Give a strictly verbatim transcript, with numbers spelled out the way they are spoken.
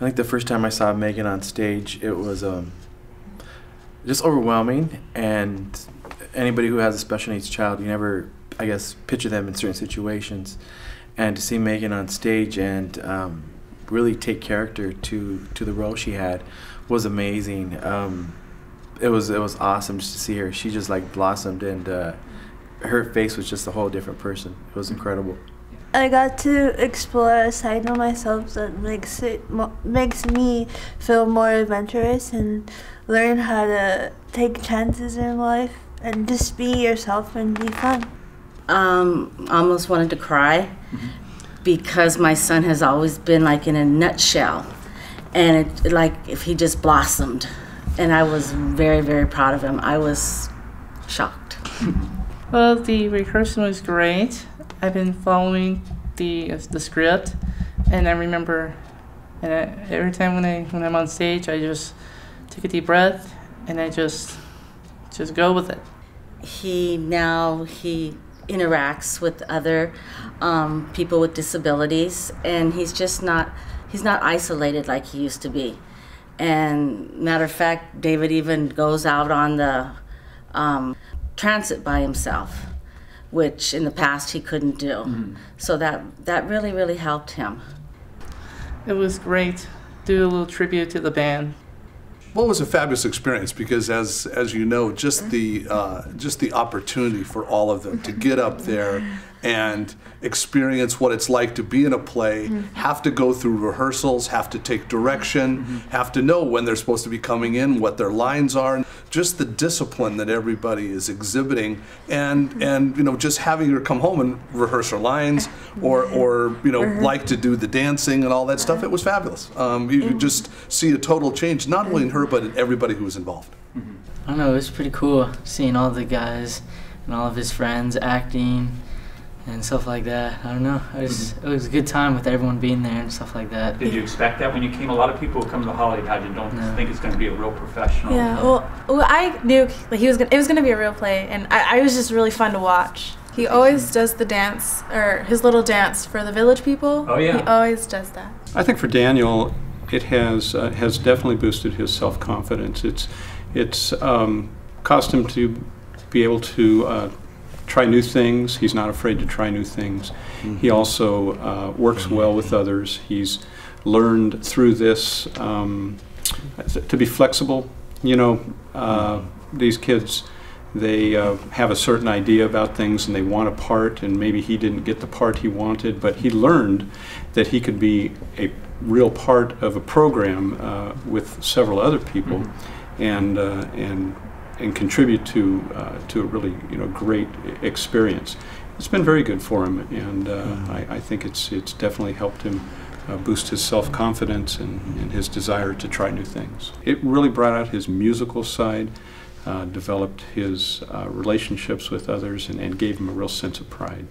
I think the first time I saw Megan on stage, it was um, just overwhelming. And anybody who has a special needs child, you never, I guess, picture them in certain situations. And to see Megan on stage and um, really take character to to the role she had was amazing. Um, it was it was awesome just to see her. She just like blossomed, and uh, her face was just a whole different person. It was incredible. I got to explore a side of myself that makes it mo makes me feel more adventurous and learn how to take chances in life and just be yourself and be fun. Um, I almost wanted to cry because my son has always been like in a nutshell, and it, like if he just blossomed, and I was very, very proud of him. I was shocked. Well, the rehearsal was great. I've been following the uh, the script, and I remember, and I, every time when I when I'm on stage, I just take a deep breath and I just just go with it. He now he. interacts with other um, people with disabilities, and he's just not he's not isolated like he used to be. And matter of fact, David even goes out on the um, transit by himself, which in the past he couldn't do. Mm-hmm. So that that really really helped him. It was great. Do a little tribute to the band. Well, it was a fabulous experience because, as as you know, just the uh, just the opportunity for all of them to get up there and experience what it's like to be in a play, have to go through rehearsals, have to take direction, have to know when they're supposed to be coming in, what their lines are, just the discipline that everybody is exhibiting, and and you know, just having her come home and rehearse her lines, or or you know, like to do the dancing and all that stuff. It was fabulous. Um, you could just see a total change, not only in her but in everybody who was involved. I don't know, it was pretty cool seeing all the guys and all of his friends acting and stuff like that. I don't know. It was, mm-hmm. it was a good time with everyone being there and stuff like that. Did you expect that when you came? A lot of people who come to the holiday pageant don't no. think it's going to be a real professional. Yeah. Well, well, I knew like he was. Gonna, it was going to be a real play, and I, I was just really fun to watch. He always does the dance, or his little dance for the village people. Oh yeah. He always does that. I think for Daniel, it has uh, has definitely boosted his self confidence. It's it's um, caused him to be able to. Uh, try new things. He's not afraid to try new things. Mm-hmm. He also uh, works well with others. He's learned through this um, to be flexible. You know, uh, mm-hmm. these kids, they uh, have a certain idea about things and they want a part, and maybe he didn't get the part he wanted, but he learned that he could be a real part of a program uh, with several other people, mm-hmm. and uh, and and contribute to uh, to a really you know great experience. It's been very good for him, and uh, I, I think it's it's definitely helped him uh, boost his self-confidence and, and his desire to try new things. It really brought out his musical side, uh, developed his uh, relationships with others, and, and gave him a real sense of pride.